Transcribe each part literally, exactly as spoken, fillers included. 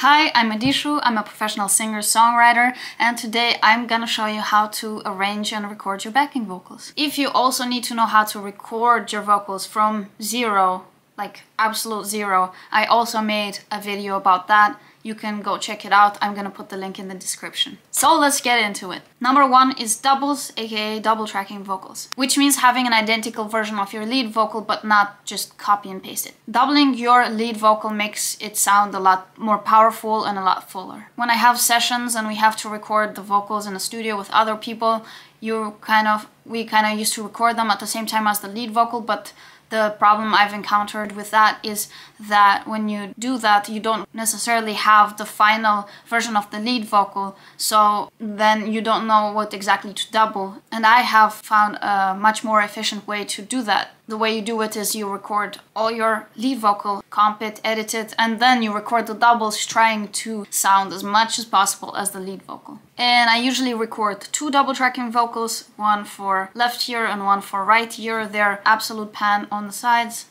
Hi, I'm Madishu, I'm a professional singer-songwriter, and today I'm gonna show you how to arrange and record your backing vocals. If you also need to know how to record your vocals from zero, like absolute zero, I also made a video about that. You can go check it out. I'm gonna put the link in the description. So let's get into it. Number one is doubles, aka double tracking vocals, which means having an identical version of your lead vocal but not just copy and paste it. Doubling your lead vocal makes it sound a lot more powerful and a lot fuller. When I have sessions and we have to record the vocals in a studio with other people, you kind of we kind of used to record them at the same time as the lead vocal, but the problem I've encountered with that is that when you do that, you don't necessarily have the final version of the lead vocal, so then you don't know what exactly to double. And I have found a much more efficient way to do that. The way you do it is you record all your lead vocal, comp it, edit it, and then you record the doubles, trying to sound as much as possible as the lead vocal. And I usually record two double tracking vocals, one for left ear and one for right ear. They're absolute pan on the sides.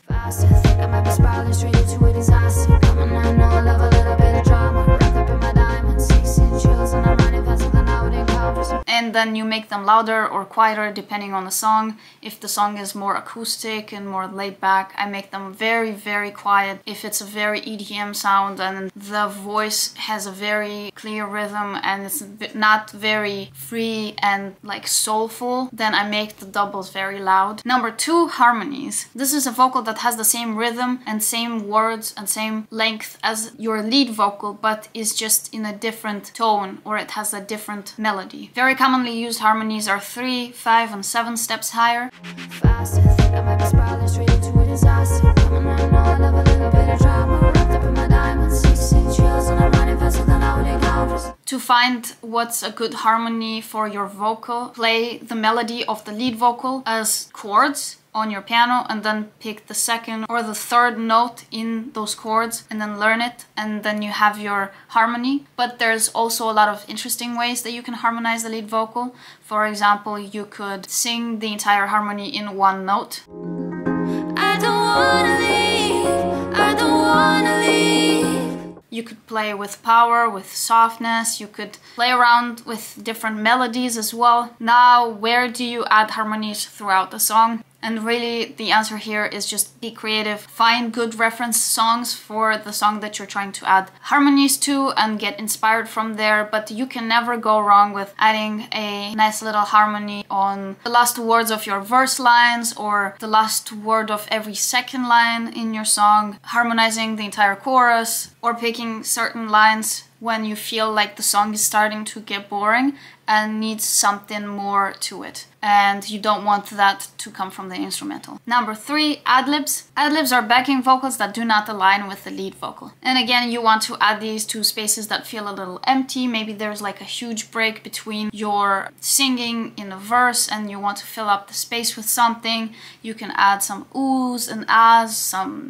And then you make them louder or quieter depending on the song. If the song is more acoustic and more laid back, I make them very, very quiet. If it's a very E D M sound and the voice has a very clear rhythm and it's not very free and like soulful, then I make the doubles very loud. Number two, harmonies. This is a vocal that has the same rhythm and same words and same length as your lead vocal, but is just in a different tone, or it has a different melody. Very commonly used harmonies are three, five, and seven steps higher. To find what's a good harmony for your vocal, play the melody of the lead vocal as chords on your piano, and then pick the second or the third note in those chords and then learn it, and then you have your harmony. But there's also a lot of interesting ways that you can harmonize the lead vocal. For example, you could sing the entire harmony in one note. I don't wanna leave, I don't wanna leave. You could play with power, with softness, you could play around with different melodies as well. Now, where do you add harmonies throughout the song? And really, the answer here is just be creative. Find good reference songs for the song that you're trying to add harmonies to and get inspired from there. But you can never go wrong with adding a nice little harmony on the last words of your verse lines or the last word of every second line in your song, harmonizing the entire chorus, or picking certain lines when you feel like the song is starting to get boring and needs something more to it, and you don't want that to come from the instrumental. Number three, ad-libs. Ad-libs are backing vocals that do not align with the lead vocal. And again, you want to add these to spaces that feel a little empty. Maybe there's like a huge break between your singing in a verse and you want to fill up the space with something. You can add some oohs and ahs, some...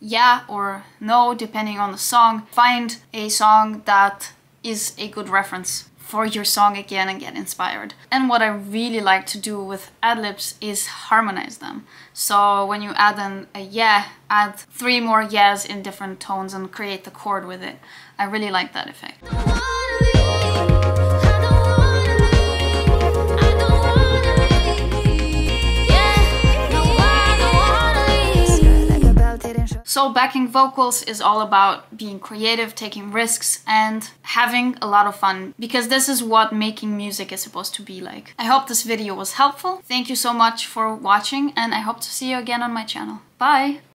yeah or no, depending on the song. Find a song that is a good reference for your song again and get inspired. And what I really like to do with ad-libs is harmonize them. So when you add an a yeah, add three more yeahs in different tones and create the chord with it. I really like that effect. So backing vocals is all about being creative, taking risks, and having a lot of fun, because this is what making music is supposed to be like. I hope this video was helpful. Thank you so much for watching, and I hope to see you again on my channel. Bye!